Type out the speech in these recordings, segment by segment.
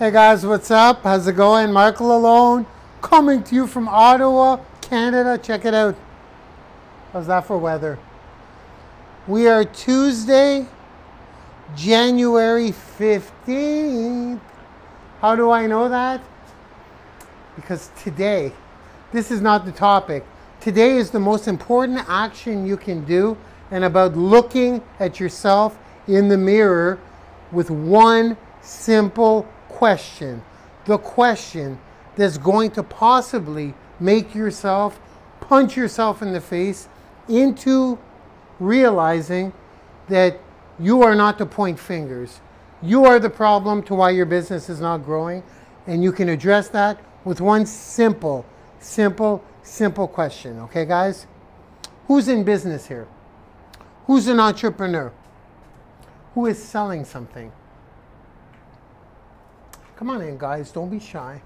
Hey guys, what's up? How's it going? Marc Lalonde coming to you from Ottawa, Canada. Check it out. How's that for weather? We are Tuesday, January 15th. How do I know that? Because today, this is not the topic. Today is the most important action you can do, and about looking at yourself in the mirror with one simple question. The question that's going to possibly make yourself punch yourself in the face into realizing that you are not to point fingers. You are the problem to why your business is not growing, and you can address that with one simple, simple, simple question. Okay, guys? Who's in business here? Who's an entrepreneur? Who is selling something? Come on in, guys. Don't be shy.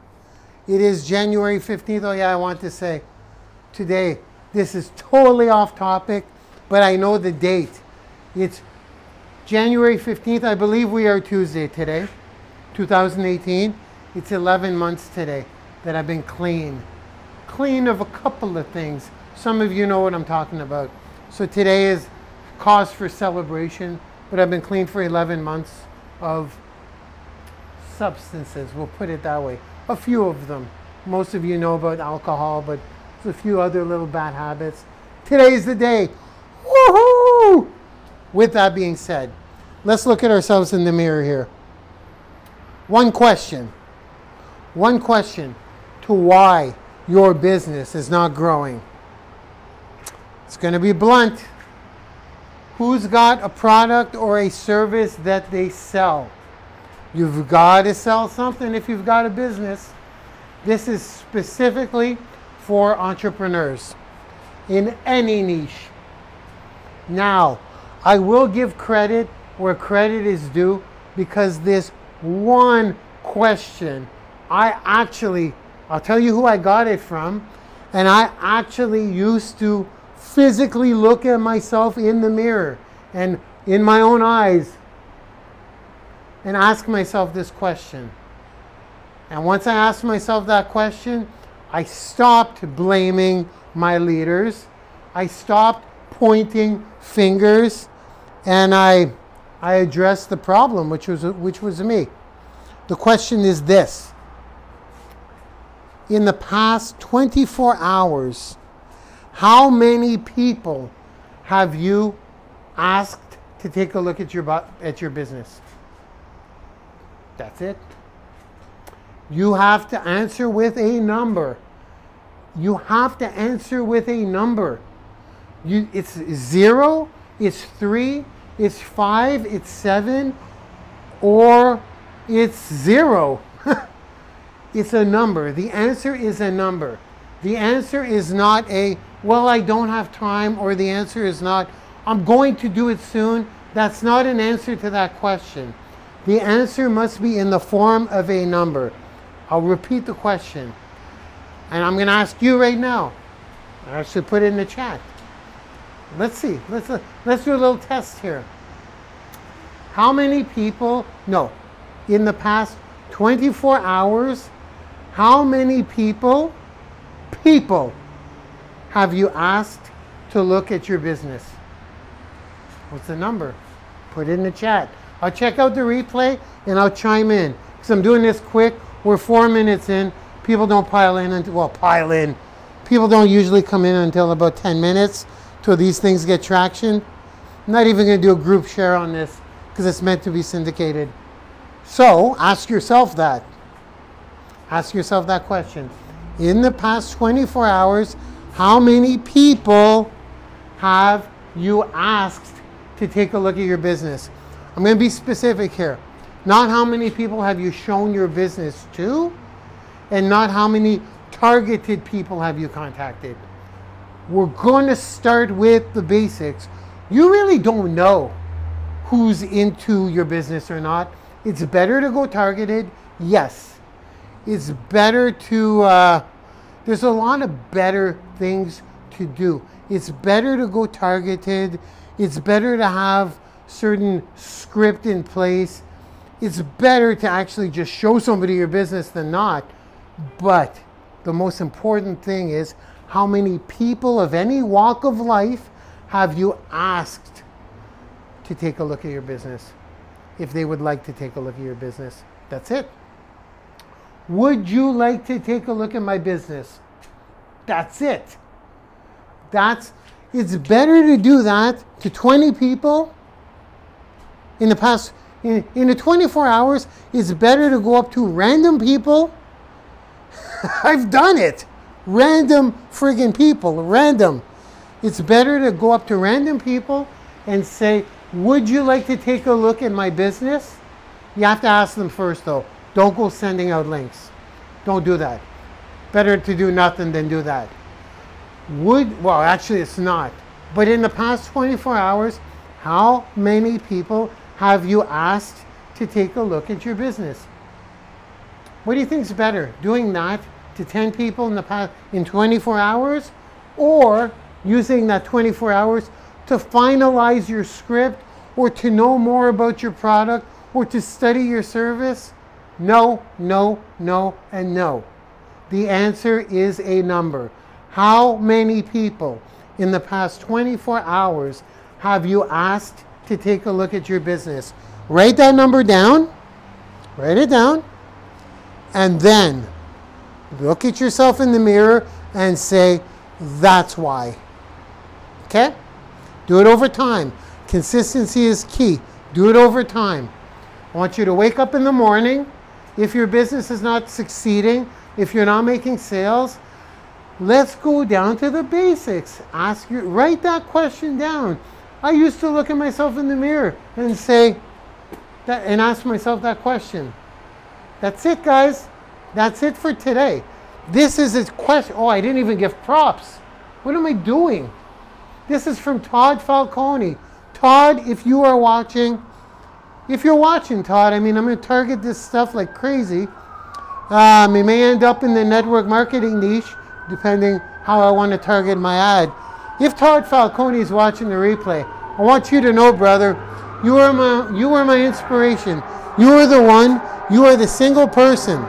It is January 15th. Oh, yeah, I want to say today, this is totally off topic, but I know the date. It's January 15th. I believe we are Tuesday today, 2018. It's 11 months today that I've been clean. Clean of a couple of things. Some of you know what I'm talking about. So today is cause for celebration, but I've been clean for 11 months of substances. We'll put it that way. A few of them. Most of you know about alcohol, but there's a few other little bad habits. Today's the day. Woohoo! With that being said, let's look at ourselves in the mirror here. One question. One question to why your business is not growing. It's going to be blunt. Who's got a product or a service that they sell? You've got to sell something if you've got a business. This is specifically for entrepreneurs in any niche. Now, I will give credit where credit is due, because this one question, I'll tell you who I got it from, and I actually used to physically look at myself in the mirror and in my own eyes and ask myself this question. And once I asked myself that question, I stopped blaming my leaders. I stopped pointing fingers, and I addressed the problem, which was me. The question is this. In the past 24 hours, how many people have you asked to take a look at your business? That's it. You have to answer with a number. You have to answer with a number. It's 0, it's 3, it's 5, it's 7, or it's 0. It's a number. The answer is a number. The answer is not a, well, I don't have time, or the answer is not, I'm going to do it soon. That's not an answer to that question. The answer must be in the form of a number. I'll repeat the question. And I'm going to ask you right now. I should put it in the chat. Let's see. Let's do a little test here. How many people, no, in the past 24 hours, how many people have you asked to look at your business? What's the number? Put it in the chat. I'll check out the replay and I'll chime in, because I'm doing this quick. We're 4 minutes in. People don't pile in until, well, pile in. People don't usually come in until about 10 minutes till these things get traction. I'm not even going to do a group share on this because it's meant to be syndicated. So ask yourself that. Ask yourself that question. In the past 24 hours, how many people have you asked to take a look at your business? I'm going to be specific here. Not how many people have you shown your business to, and not how many targeted people have you contacted. We're going to start with the basics. You really don't know who's into your business or not. It's better to go targeted, yes. It's better to, there's a lot of better things to do. It's better to go targeted. It's better to have certain script in place. It's better to actually just show somebody your business than not. But the most important thing is, how many people of any walk of life have you asked to take a look at your business, if they would like to take a look at your business? That's it. Would you like to take a look at my business? That's it. It's better to do that to 20 people in the 24 hours. It's better to go up to random people. I've done it. Random friggin' people, random. It's better to go up to random people and say, would you like to take a look at my business? You have to ask them first though. Don't go sending out links. Don't do that. Better to do nothing than do that. Well, actually it's not. But in the past 24 hours, how many people have you asked to take a look at your business? What do you think is better? Doing that to 10 people in 24 hours, or using that 24 hours to finalize your script, or to know more about your product, or to study your service? No, no, no, and no. The answer is a number. How many people in the past 24 hours have you asked to take a look at your business? Write that number down, write it down, and then look at yourself in the mirror and say, that's why. Okay? Do it over time. Consistency is key. Do it over time. I want you to wake up in the morning. If your business is not succeeding, if you're not making sales, let's go down to the basics. Write that question down. I used to look at myself in the mirror and say that, and ask myself that question. That's it, guys. That's it for today. This is his question. Oh, I didn't even give props. What am I doing? This is from Todd Falcone. Todd, if you are watching, Todd, I mean, I'm going to target this stuff like crazy. It may end up in the network marketing niche, depending how I want to target my ad. If Todd Falcone is watching the replay, I want you to know, brother, you are my inspiration. You are the one, you are the single person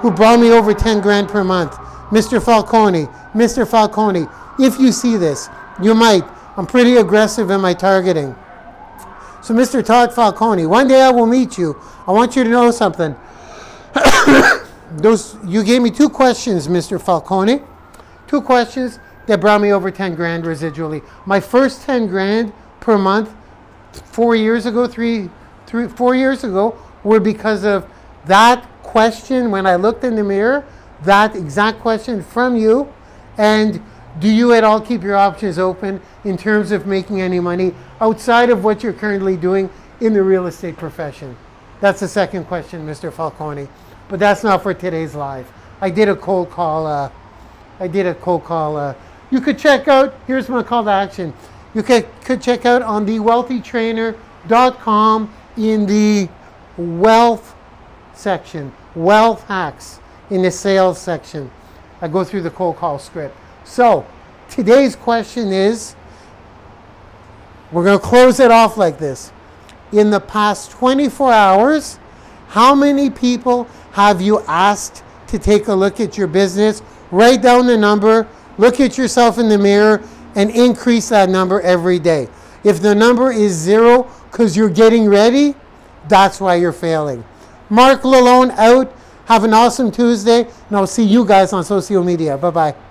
who brought me over 10 grand per month. Mr. Falcone, if you see this, you might. I'm pretty aggressive in my targeting. So Mr. Todd Falcone, one day I will meet you. I want you to know something. You gave me two questions, Mr. Falcone. Two questions that brought me over 10 grand residually. My first 10 grand per month 4 years ago, 4 years ago, were because of that question when I looked in the mirror, that exact question from you. And do you at all keep your options open in terms of making any money outside of what you're currently doing in the real estate profession? That's the second question, Mr. Falcone. But that's not for today's live. I did a cold call. You could check out, here's my call to action. You could check out on thewealthytrainer.com in the wealth section, wealth hacks, in the sales section. I go through the cold call script. So today's question is, we're going to close it off like this. In the past 24 hours, how many people have you asked to take a look at your business? Write down the number, look at yourself in the mirror, and increase that number every day. If the number is zero because you're getting ready, that's why you're failing. Marc Lalonde out. Have an awesome Tuesday, and I'll see you guys on social media. Bye-bye.